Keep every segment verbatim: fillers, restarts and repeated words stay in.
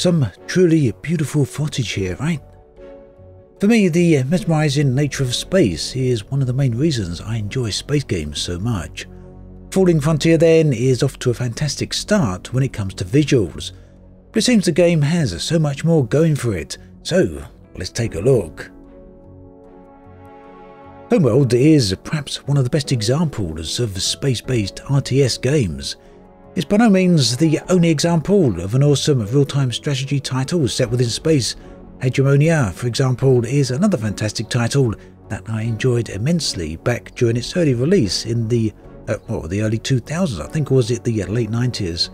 Some truly beautiful footage here, right? For me, the mesmerizing nature of space is one of the main reasons I enjoy space games so much. Falling Frontier then is off to a fantastic start when it comes to visuals, but it seems the game has so much more going for it, so let's take a look. Homeworld is perhaps one of the best examples of space-based R T S games. It's by no means the only example of an awesome real-time strategy title set within space. Hegemonia, for example, is another fantastic title that I enjoyed immensely back during its early release in the, uh, well, the early two thousands, I think, or was it the late nineties.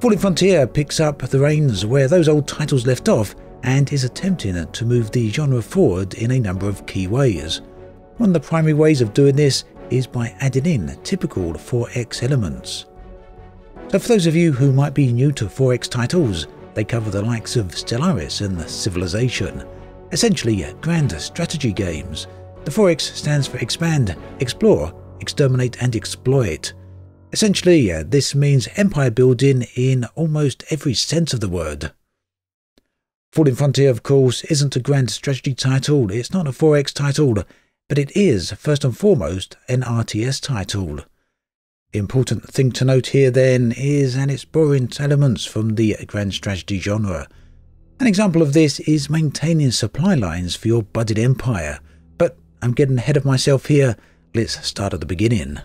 Falling Frontier picks up the reins where those old titles left off and is attempting to move the genre forward in a number of key ways. One of the primary ways of doing this is by adding in typical four X elements. So for those of you who might be new to four X titles, they cover the likes of Stellaris and Civilization, essentially grand strategy games. The four X stands for Expand, Explore, Exterminate and Exploit. Essentially, this means empire building in almost every sense of the word. Falling Frontier, of course, isn't a grand strategy title, it's not a four X title, but it is, first and foremost, an R T S title. The important thing to note here, then, is that it's borrowing elements from the grand strategy genre. An example of this is maintaining supply lines for your budded empire, but I'm getting ahead of myself here, let's start at the beginning.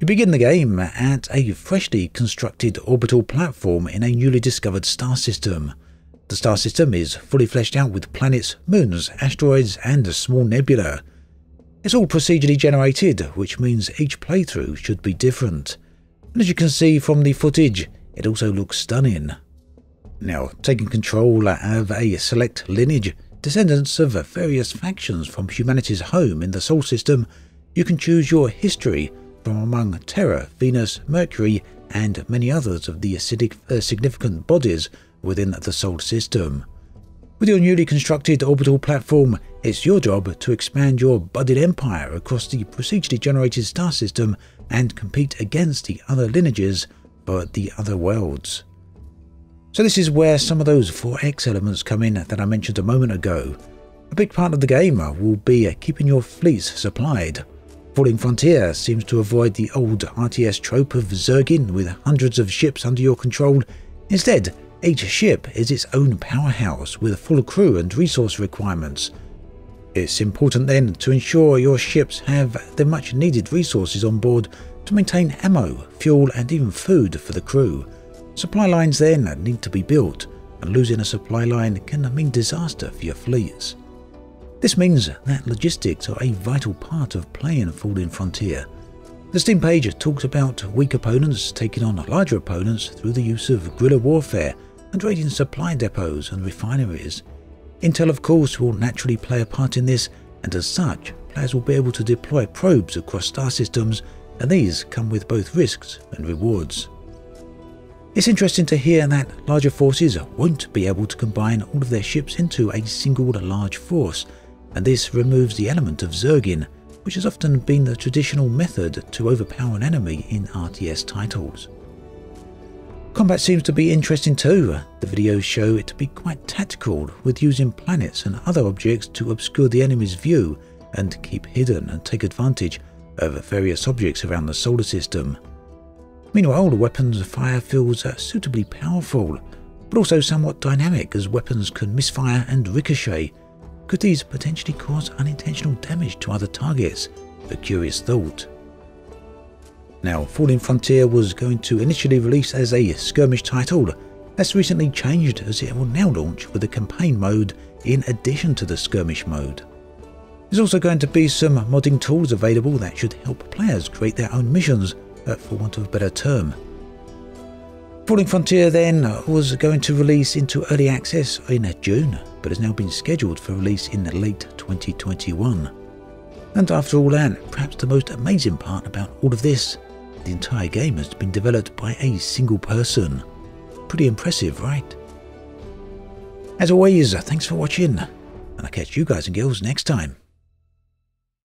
You begin the game at a freshly constructed orbital platform in a newly discovered star system. The star system is fully fleshed out with planets, moons, asteroids and a small nebula. It's all procedurally generated, which means each playthrough should be different. And as you can see from the footage, it also looks stunning. Now, taking control of a select lineage, descendants of various factions from humanity's home in the Sol system, you can choose your history from among Terra, Venus, Mercury and many others of the acidic, uh, significant bodies within the Sol system. With your newly constructed orbital platform, it's your job to expand your budded empire across the procedurally generated star system and compete against the other lineages for the other worlds. So this is where some of those four X elements come in that I mentioned a moment ago. A big part of the game will be keeping your fleets supplied. Falling Frontier seems to avoid the old R T S trope of zerging with hundreds of ships under your control. Instead, each ship is its own powerhouse with a full crew and resource requirements. It's important then to ensure your ships have the much needed resources on board to maintain ammo, fuel and even food for the crew. Supply lines then need to be built, and losing a supply line can mean disaster for your fleets. This means that logistics are a vital part of playing Falling Frontier. The Steam page talks about weak opponents taking on larger opponents through the use of guerrilla warfare and raiding supply depots and refineries. Intel, of course, will naturally play a part in this, and as such, players will be able to deploy probes across star systems, and these come with both risks and rewards. It's interesting to hear that larger forces won't be able to combine all of their ships into a single large force, and this removes the element of zerging, which has often been the traditional method to overpower an enemy in R T S titles. Combat seems to be interesting too. The videos show it to be quite tactical, with using planets and other objects to obscure the enemy's view and keep hidden and take advantage of various objects around the solar system. Meanwhile, the weapons fire feels suitably powerful, but also somewhat dynamic, as weapons can misfire and ricochet. Could these potentially cause unintentional damage to other targets? A curious thought. Now, Falling Frontier was going to initially release as a skirmish title. That's recently changed, as it will now launch with a campaign mode in addition to the skirmish mode. There's also going to be some modding tools available that should help players create their own missions, for want of a better term. Falling Frontier then was going to release into early access in June, but has now been scheduled for release in late twenty twenty-one. And after all that, perhaps the most amazing part about all of this, the entire game has been developed by a single person. Pretty impressive, right? As always, thanks for watching, and I'll catch you guys and girls next time.